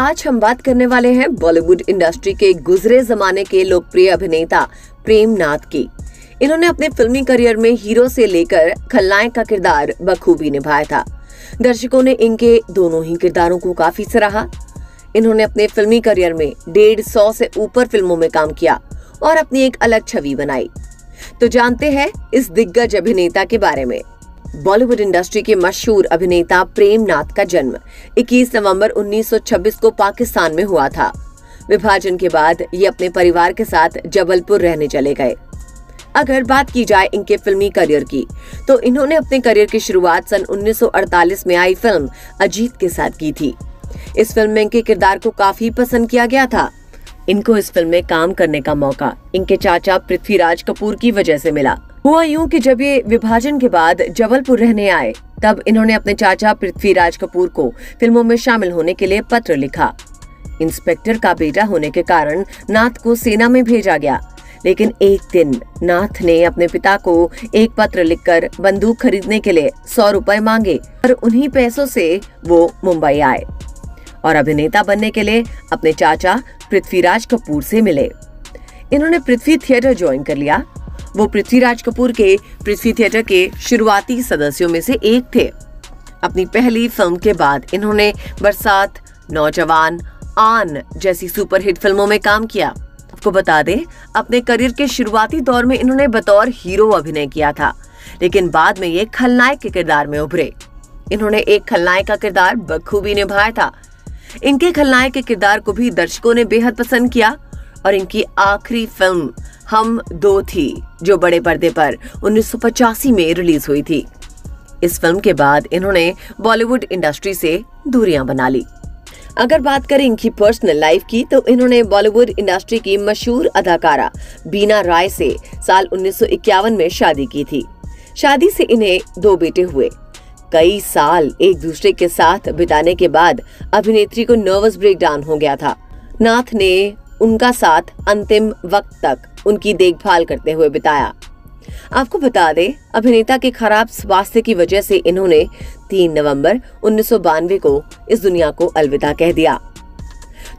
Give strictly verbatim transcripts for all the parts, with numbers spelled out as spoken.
आज हम बात करने वाले हैं बॉलीवुड इंडस्ट्री के गुजरे जमाने के लोकप्रिय अभिनेता प्रेमनाथ की। इन्होंने अपने फिल्मी करियर में हीरो से लेकर खलनायक का किरदार बखूबी निभाया था। दर्शकों ने इनके दोनों ही किरदारों को काफी सराहा। इन्होंने अपने फिल्मी करियर में डेढ़ सौ से ऊपर फिल्मों में काम किया और अपनी एक अलग छवि बनाई। तो जानते हैं इस दिग्गज अभिनेता के बारे में। बॉलीवुड इंडस्ट्री के मशहूर अभिनेता प्रेमनाथ का जन्म इक्कीस नवंबर उन्नीस सौ छब्बीस को पाकिस्तान में हुआ था। विभाजन के बाद ये अपने परिवार के साथ जबलपुर रहने चले गए। अगर बात की जाए इनके फिल्मी करियर की, तो इन्होंने अपने करियर की शुरुआत सन उन्नीस सौ अड़तालीस में आई फिल्म अजीत के साथ की थी। इस फिल्म में इनके किरदार को काफी पसंद किया गया था। इनको इस फिल्म में काम करने का मौका इनके चाचा पृथ्वीराज कपूर की वजह से मिला। हुआ यूं कि जब ये विभाजन के बाद जबलपुर रहने आए, तब इन्होंने अपने चाचा पृथ्वीराज कपूर को फिल्मों में शामिल होने के लिए पत्र लिखा। इंस्पेक्टर का बेटा होने के कारण नाथ को सेना में भेजा गया, लेकिन एक दिन नाथ ने अपने पिता को एक पत्र लिखकर बंदूक खरीदने के लिए सौ रुपए मांगे और उन्हीं पैसों से वो मुंबई आए और अभिनेता बनने के लिए अपने चाचा पृथ्वीराज कपूर से मिले। इन्होंने पृथ्वी थिएटर ज्वाइन कर लिया। वो पृथ्वीराज कपूर के पृथ्वी थिएटर के शुरुआती सदस्यों में से एक थे। अपनी पहली फिल्म के बाद इन्होंने बरसात, नौजवान, आन जैसी सुपरहिट फिल्मों में काम किया। आपको बता दें, अपने करियर के शुरुआती दौर में इन्होंने बतौर हीरो अभिनय किया था, लेकिन बाद में ये खलनायक के किरदार में उभरे। इन्होंने एक खलनायक का किरदार बखूबी निभाया था। इनके खलनायक के किरदार को भी दर्शकों ने बेहद पसंद किया और इनकी आखिरी फिल्म हम दो थी, जो बड़े पर्दे पर उन्नीस सौ पचासी में रिलीज हुई थी। इस फिल्म के बाद इन्होंने बॉलीवुड इंडस्ट्री से दूरियां बना ली। अगर बात करें इनकी पर्सनल लाइफ की, तो इन्होंने बॉलीवुड इंडस्ट्री की मशहूर अदाकारा बीना राय से साल उन्नीस सौ इक्यावन में शादी की थी। शादी से इन्हें दो बेटे हुए। कई साल एक दूसरे के साथ बिताने के बाद अभिनेत्री को नर्वस ब्रेकडाउन हो गया था। नाथ ने उनका साथ अंतिम वक्त तक उनकी देखभाल करते हुए बिताया। आपको बता दें, अभिनेता के खराब स्वास्थ्य की वजह से इन्होंने तीन नवंबर उन्नीस सौ बानवे को इस दुनिया को अलविदा कह दिया।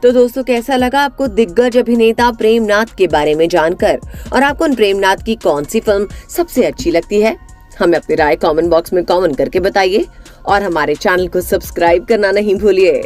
तो दोस्तों, कैसा लगा आपको दिग्गज अभिनेता प्रेमनाथ के बारे में जानकर, और आपको प्रेमनाथ की कौन सी फिल्म सबसे अच्छी लगती है? हमें अपनी राय कमेंट बॉक्स में कमेंट करके बताइए और हमारे चैनल को सब्सक्राइब करना नहीं भूलिए।